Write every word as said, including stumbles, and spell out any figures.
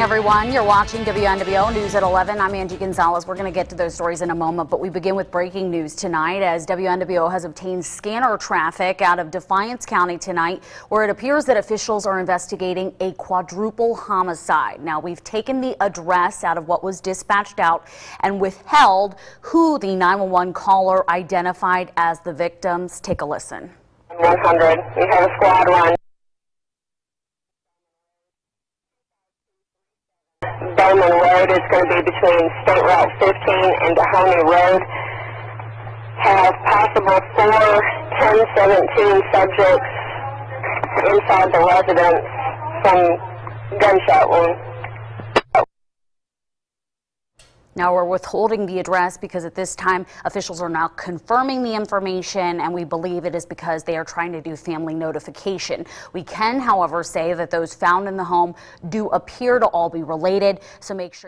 morning, everyone. You're watching W N W O News at eleven. I'm Angie Gonzalez. We're going to get to those stories in a moment, but we begin with breaking news tonight as W N W O has obtained scanner traffic out of Defiance County tonight, where it appears that officials are investigating a quadruple homicide. Now, we've taken the address out of what was dispatched out and withheld who the nine one one caller identified as the victims. Take a listen. one hundred. We have a squad run. Dahomey Road is going to be between State Route fifteen and Dahomey Road. Have possible four ten seventeen subjects inside the residence from gunshot wounds. Now, we're withholding the address because at this time, officials are now confirming the information, and we believe it is because they are trying to do family notification. We can, however, say that those found in the home do appear to all be related, so make sure